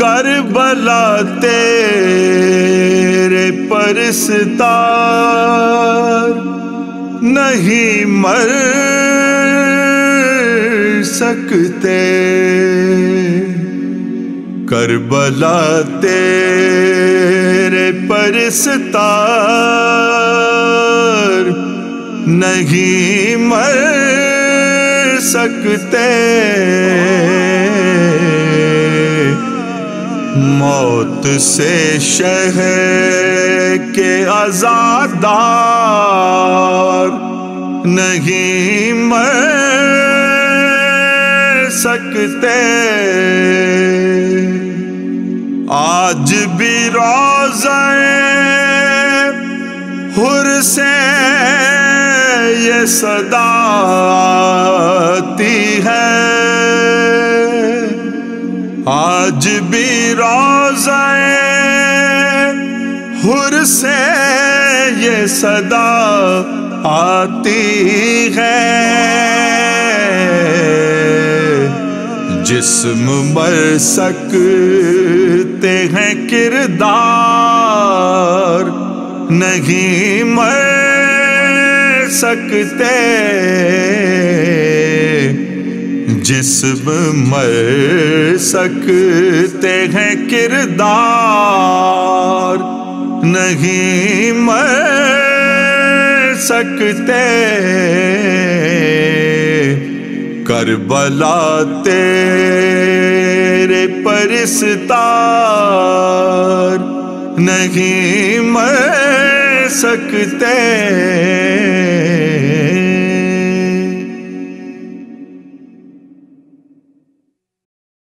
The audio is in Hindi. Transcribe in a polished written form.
कर्बला तेरे परस्तार नहीं मर सकते, कर्बला तेरे परस्तार नहीं मर सकते। मौत से शहर के आजादार नहीं मर सकते। आज भी रौज़ा-ए-हुर से ये सदा आती है, आज भी रौज़ा-ए-हुर से ये सदा आती है। जिस्म मर सकते हैं किरदार नहीं मर सकते, जिस्म मर सकते हैं किरदार नहीं मर सकते। कर्बला तेरे परस्तार नहीं मर सकते।